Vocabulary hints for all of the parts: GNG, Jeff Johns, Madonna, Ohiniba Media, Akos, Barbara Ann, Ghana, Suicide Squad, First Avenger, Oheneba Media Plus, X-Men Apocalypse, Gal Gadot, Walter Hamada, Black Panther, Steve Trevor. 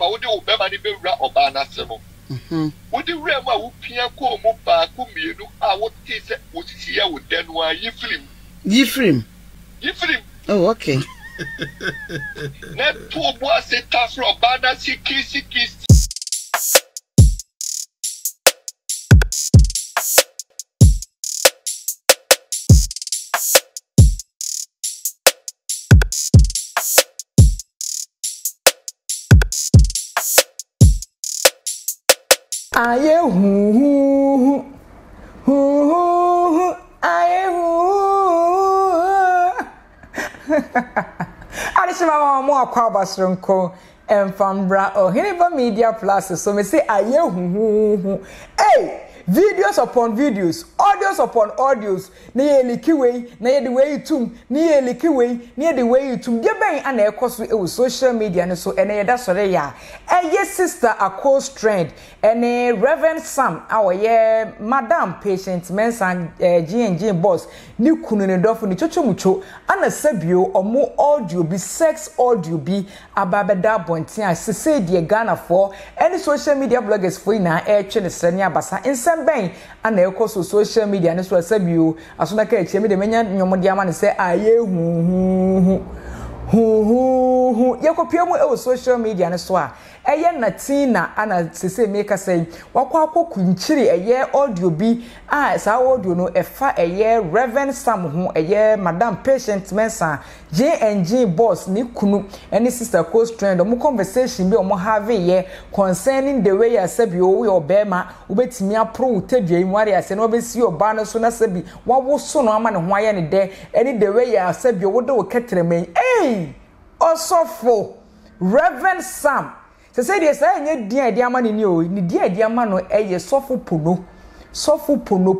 Mama, would you remember the Bura or Banasamo? Would you remember who Piaco Mupa, whom you know, I would taste what she would then why you film? You film? You film? Oh, okay. Let poor boy say tough from Banasi Kissy. Aye hoo hoo aye hoo. Adishima mo akwa basronko emfambra Ohiniba Media Plus so me say aye hoo. Hey, videos upon videos, audios upon audios. Niye likiwe, niye the way you tum, niye likiwe, niye the way you tum. Yebeng ane Akos with social media and so ene yeda sore ya. Eye sister Akos trend ene Reverend Sam awa ye Madam Patient Mensa GNG boss ni kunene dofu ni chocho mucho ana sebio omu audio bi sex audio bi ababeda bontia sise die Ghana for any social media bloggers for ina chene senya basa inse ben and Akos with social media and so asebio asuna ka echemi de menya nyomodia ma ne se aye hu yekopia mu ewo social media ne so a eye natina ana sese meka say wakwa akokunchiri eye audio bi a sa audio no efa eye Reverend Sam ho eye Madam Patient Mensa GNG boss ni kunu any sister Akos trend omo conversation bi omo have ye concerning the way asabi o we obema ubetimi apro tadwai nware ase no obesi oba no so na sabi wawo so no ama ne ho aye ne de any the way asabi wo de wo ketremen hey also for Reverend Sam se say dey say enye dia dia ma ne ni o ni dia dia ma no eye sofu pono mu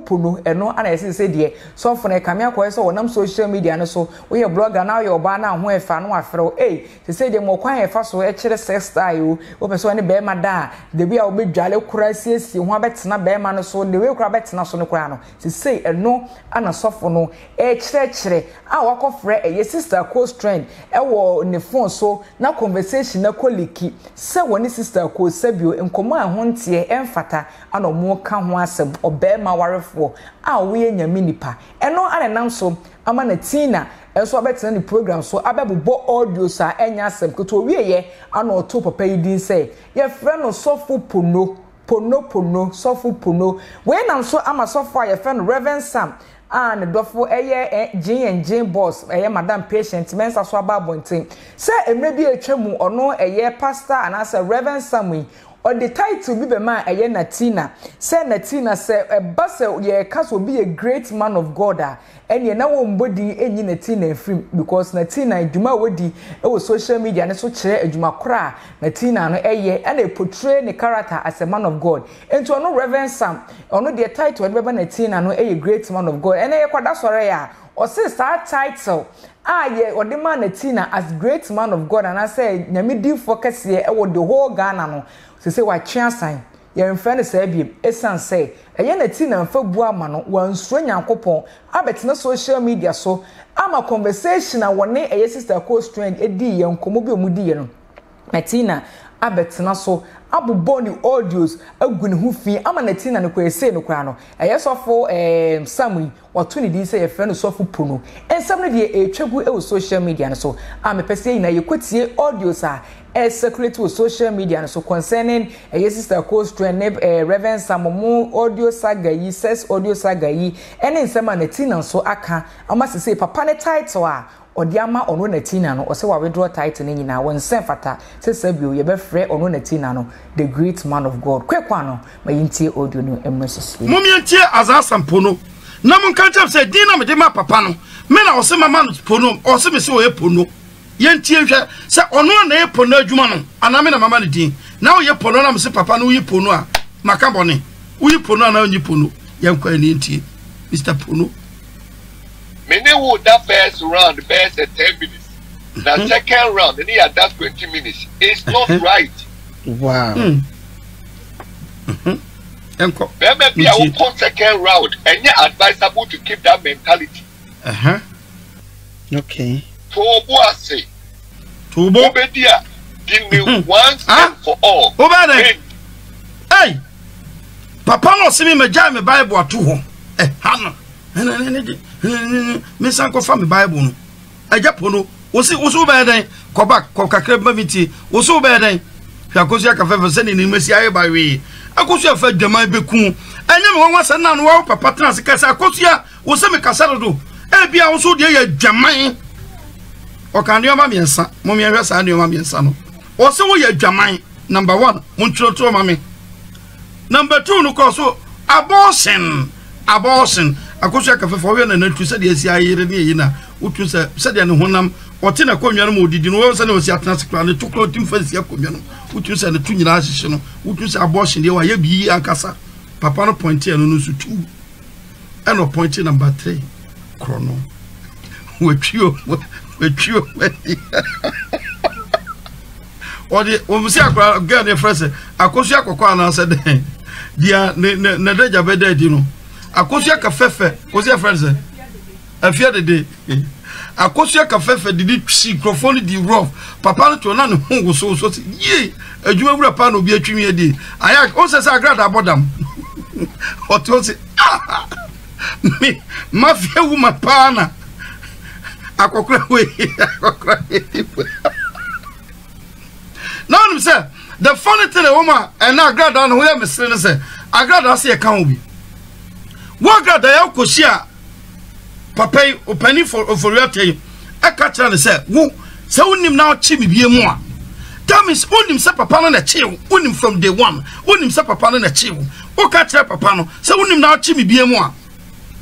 pono eno ana ese say dey sofu na kame akọ so wonam social media no so we your blogger now your ba na ho efa no afrɛ eh se say dey mo kwan efa so e kire sex style o person ani be ma da de bia obedwale kura siesie ho abetena be ma no so de we kura betena so no kura no se say eno ana sofu no e kire kire a wakofrɛ eye sister Akos trend e wo ne phone so na conversation na koliki se woni sister Akos sabio enkomo a ho ntie emfata ana mo ka ho asem obema warefo a we nyame nipa eno anenam so ama na tina enso abetena ni program so abebubo audio sa enya asem koto wieye ana oto papa yidin say ye frɛ no sofu pono sofu pono we nam so ama sofu a ye frɛ no Reverend Sam and dofo eye GNG boss eye Madam Patient Mensa so ababonten se emrebi atwa mu ono eye pastor anasa Reverend Sam or the title be man aye natina say natina say basel ye kaso be a great man of God and ye na won body enyi natina efrim because natina aduma wodi e wo social media ne so kire aduma kora natina no eye and e portray ne character as a man of God and to no Reverend Sam ono the title be natina no eye great man of God and e kwada sore ya or since that title aye or the man natina as great man of God and I say nyame di focus ye e wo the whole Ghana no se se wa chiasan ye mfa ne sa biem esan say eye natina mfa bua ma no wansro nyankopon abetena social media so ama conversation a woni eye sister Akos trend edi ye nkomo bi omudi ye no natina abetena so abubo ni audios agu ne ho fi ama natina ne kwese ne kwa no eye sofo Samui wato ne di se ye frɛ no sofo pono ensam ne de etwagu ewo social media no so ama pese na ye kwotie audios a circulate with social media and so concerning a sister Akos trend Reverend Samomo audio saga yi says audio saga yi and in some natina so aka amase say papa ne title a odiama ono natina no o se wa withdraw title ni nyina won sen fata se sabio ye be frɛ ono natina no the great man of God kwekwa no ma yintie audio no emresisi mumientie azasampo no na mun kanchap say dina me de ma papa no me na o se mama no pono o se me se o ye pono yentie hwɛ se ono na ye pono adwuma no aname na mama ne din na o ye pono na me se papa no ye pono a maka bone wo ye pono na onye pono yenkwa ni ntie Mr Pono many would that first round best at 10 minutes the second round and he had that 20 minutes it's not right wow enko be I will call second round and you're advisable to keep that mentality okay Tobo ase. Tobo. Obedia. Give me once and for all. Over there. Hey, Papa no see me jam me Bible at home. Eh, Hannah. Me sanko fa me Bible no. I Japono. Osi osu be den. Ko back ko kakre ma miti. Osu be den. Hwakosu akafa se ni mesi aye ba we. Akosu afa dwaman bekun. Anya me won wasa na no wa Papa trans kasa akosu a wo se me kasa do. E bia wo so de ya dwaman. O kan de o ma miensa. Mo mi hwesa de o ma miensa no. O se wo ya dwaman. Number 1, mo ntwoto ma me. Number 2 no koso abortion. Abortion. Akosu akafa fo we na na tu se de asia yire ne yi na. Utu se se de ne honam ote na konwa no modidi no we se na osi atnase kra ne tukro tim fa sia konwa no. Utu se ne tu nyina ahihye no. Utu se abortion de wa ya bi akasa. Papa no point here no no su 2. And no point number 3. Chrono. Wetu. Odi o musi akra girl dey fresh akosu akoko ananse dey dia na deja be dey di no akosu akafefe ozi friends afia dey dey akosu akafefe di di microphone di rough papa no to na no hungu so ye adwuma wura pa no bi atwimi edi aya o se sa grad abodam o to se me mafia wu mapa na akokra we akokra no, no, sir. The funny thing, woman, and I grad on where Miss Lena said, I grad I see a county. What grad I could share Papa or penny for real tea? I catch and said, woo, so him now chimmy be more. Tell me, own himself a pan and a chill, own him from day one, own himself a pan and a chill, or catch up a panel, so him now chimmy be more.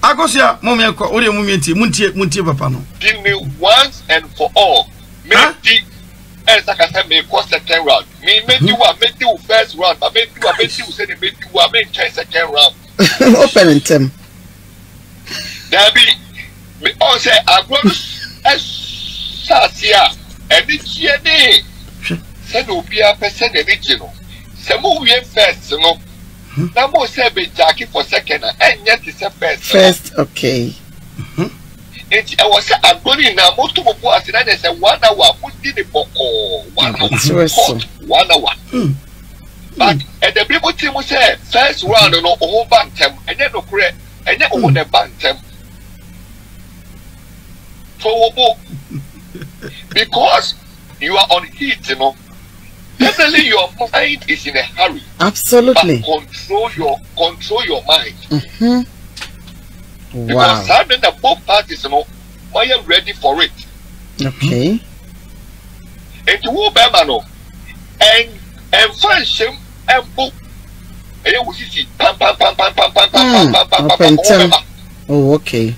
I go share mommy and call audio moment, Munti Papano. Give me once and for all. Yes, I can me cross second round. Me make you one, make you first round, but make you say they make you one, make you second round. Open them. Dabi, me all say I go as Sasia and it's your day. Send Obia person the original. Some who we first, you know. Now more say be Jackie for second and yet it's a first. First, okay. I was going now. Most people who are saying they say 1 hour, put in the book 1 hour. But and the people team will say first round no over bank time and then no correct and then over the bank time. So because you are on heat, you know. Definitely your mind is in a hurry. Absolutely. But control your mind. Because wow. Suddenly the both parties, you know, why are ready for it? Okay. And to who Bemano and Fransham and book and you will see pam. Oh, okay.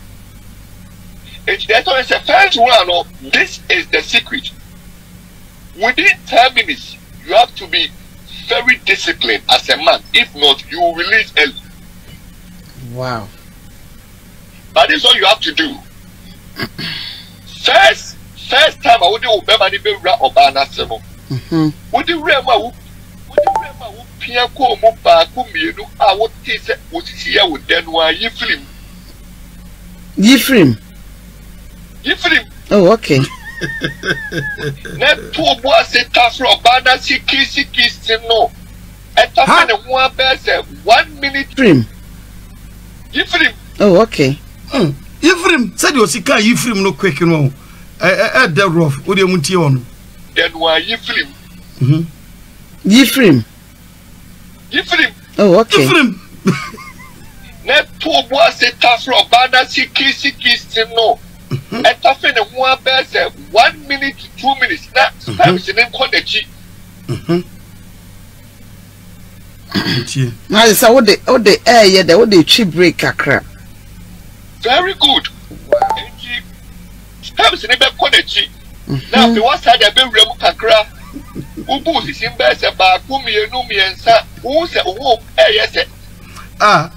It's that's why it's a first one. No, this is the secret. Within 10 minutes, you have to be very disciplined as a man. If not, you will release early. Wow. But this is all you have to do. First time I would do Bemani Bera or Banasamo. Would you remember Piaco Mupa Kumiru? I would taste it was here with Denwa Yifrim. Yifrim. Oh, okay. Net two was a tough rock, Banasi Kissy Kissy no. At the 1 best 1 minute dream. Yifrim. Oh, okay. Ifrim said you see can Ifrim no quick no. I that rough. What do you want to on? Then why Ifrim? Ifrim. Oh, okay. Ifrim. Net poor boy said tough rough. Banda sick no. I tough in 1 best 1 minute to 2 minutes. Now time is name called the cheek. Now it's what the air yeah the what the cheap break a crap. Very good. Times in the Bekonechi. Now, the one side of the Remukakra, who is in Bessa, Bakumi, Numi, and Sa, who's a whoop, yes. Ah,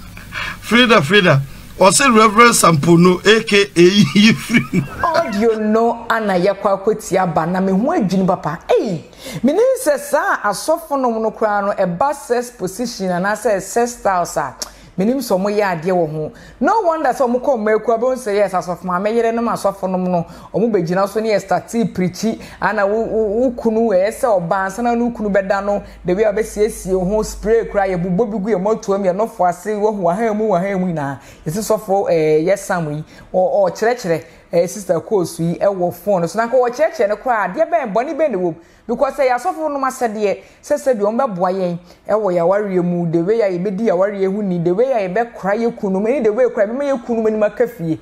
Frida, or say Reverend Sampuno, aka Ifrim. Audio no Anayakwa Kutia Banami, one Jinbapa. Eh, Minister, sir, I saw for no crano, a bus position, and I said, 6,000. minim so mo ye ade wo ho no wonder so mo come akura bo say yes aso fama me yere no maso fonom no omo begina so ne start preach ana wo kunu we say obansa na no kunu beda no de we obesiesie ho spray kura ye bo bigu ye moto me no fo ase wo ho wahan mu na yesi so fo yes samwi o kire kire sister Akos yi ewo phone so na ko kire kire ne kura de ben boni ben wo because say aso fo no masede sese de o mbeboa yen ewo ya ware mu de we ya ebedi ya ware hu ni de we ya ebe kura ye kunu me ni de we kura me ye kunu me ni makafie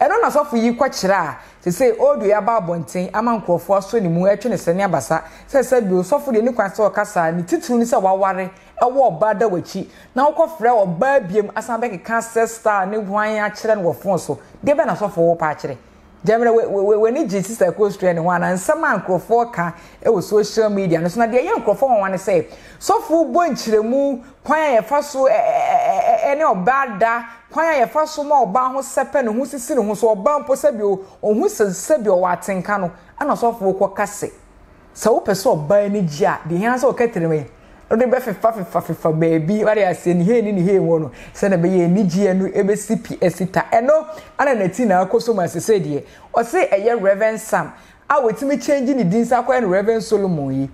e no na so fo yi kwa kire a se say odu ya ba bonten ama nkrofo so ni mu atwe ne sene abasa sese de o so fo de ni kwa se o kasa ni titun ni se waware ewo oba da wachi na wokofre oba biem asambe ke cancer star ne hwan a kire no fo so de be na so fo wo pa kire Jamre we ni Jesus Akos train ho ana nsema nkrofo ka e wo social media no so na de ye nkrofo won wan say so fu bo nchiremu kwan ye fa so ene obada kwan ye fa so ma oba ho sepe ne ho sisi ne ho so oba mpo sebi o ho sebi o watenka no ana so fu ko kase se wo pese oba ni gia de hia so ketreme odi be fefa baby wari ase ni he won no se na be ye ni gie no ebe cps ta eno ana na ti na Akos ma se se de o se eye Reverend Sam a wetime change ni din sa kwa en Reverend Solomon yi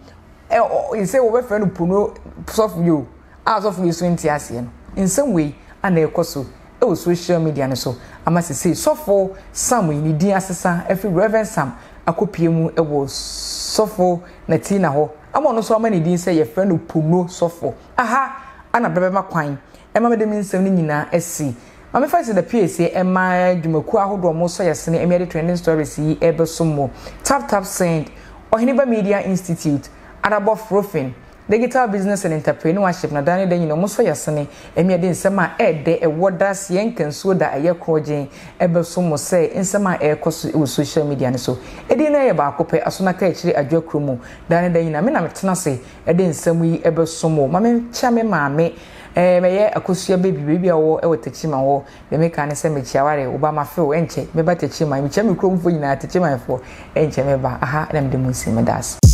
e se wo be fe no puno soft you as of you so ntia ase no in some way ana ekoso e wo social media no so ama se se sofo Sam ni din asesa e fi Reverend Sam akopie mu e wo sofo na ti na ho amo no so amani din say your friend Puno sofo aha ana bebe makwan e ma me de minsem ni nyina esi ma me fa se the PSA e ma dwumaku ahodo mo so yesene e me trending stories yi e be so mo tap send Ohiniba Media Institute arabo frofin digital business and entrepreneurship na dani de nyina mo so yesene e me de nsema e de e wodas yen kanso da aye krogen e be so mo say nsema e koso social media ne so e de na ye ba akopɛ asona ka kyiri adwakro mu dani de nyina me na metena se e de nsem yi e be so mo ma me kya me maame meye Akosua baby a wo e wotachima wo be me ka ne se me chiaware wo ba ma fe wo enche me ba techima me kya me krom fo nyina techima fo enche me ba aha na me de mo nsi me das